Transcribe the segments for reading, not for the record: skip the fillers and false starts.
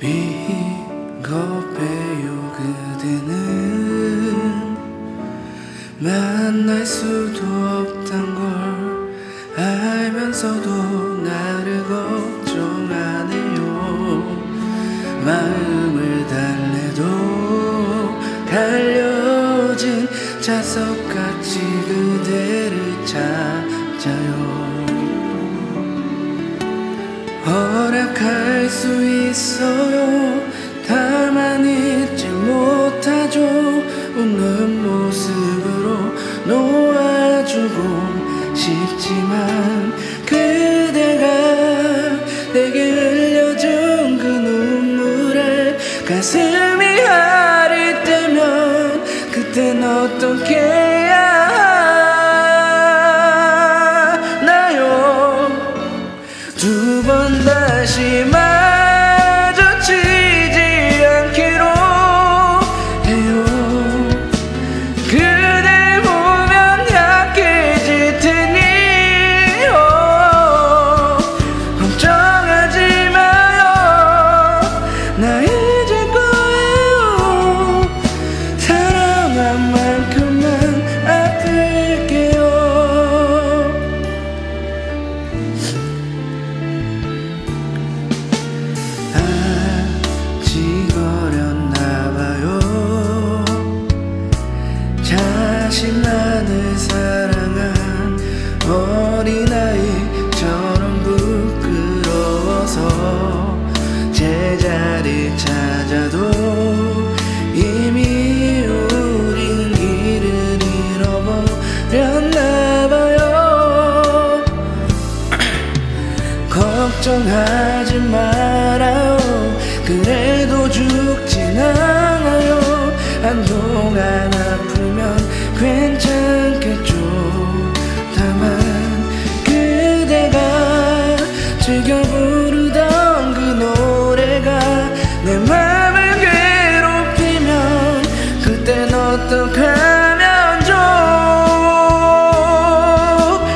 위협해요. 그대는 만날 수도 없단 걸 알면서도 나를 걱정하네요. 마음을 달래도 갈려진 자석같이 그대를 찾아요. 허락할 수 있어요. 다만 잊지 못하죠. 웃는 모습으로 놓아주고 싶지만 그대가 내게 흘려준 그 눈물에 가슴이 아릴 때면 그땐 어떻게 해야 하나요? 두 번 다시 마주치지 않기로 해요. 그댈 보면 약해질 테니요. 걱정하지 마요. 나 잊을 거예요. 사랑한 만큼만 아플게요. 지거렸나봐요. 자신만을 사랑한 어린아이처럼 부끄러워서 제자리를 찾아도 이미 우린 길을 잃어버렸나봐요. 걱정하지 말아요. 그래도 죽진 않아요. 한동안 아프면 괜찮겠죠. 다만 그대가 즐겨 부르던 그 노래가 내 맘을 괴롭히면 그땐 어떡하면 좋아요.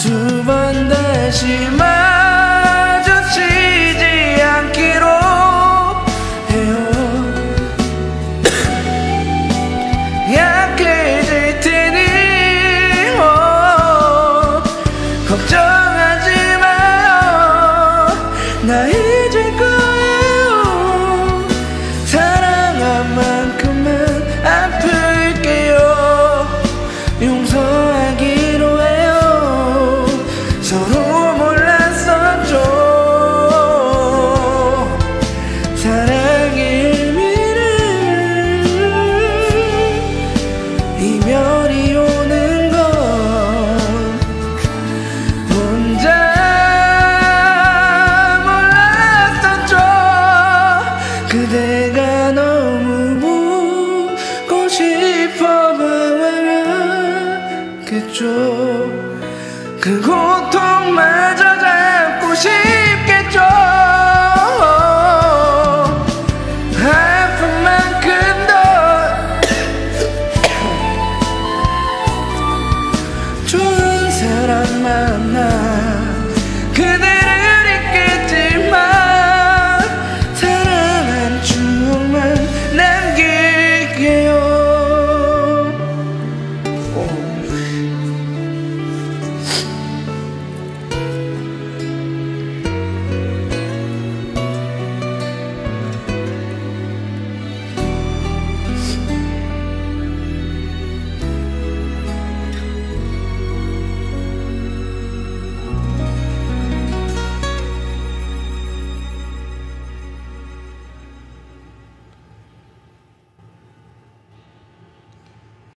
두 번 다시 걱정하지 마요. 나 잊을 거예요. 사랑한 만큼만 아플게요. 용서하기로 해요. 서로 몰랐었죠. 사랑의 의미를. 이별이 오는 그대가 너무 보고 싶어 바라겠죠. 그 고통마저 잡고 싶겠죠. 아픈 만큼 더 좋은 사람 만나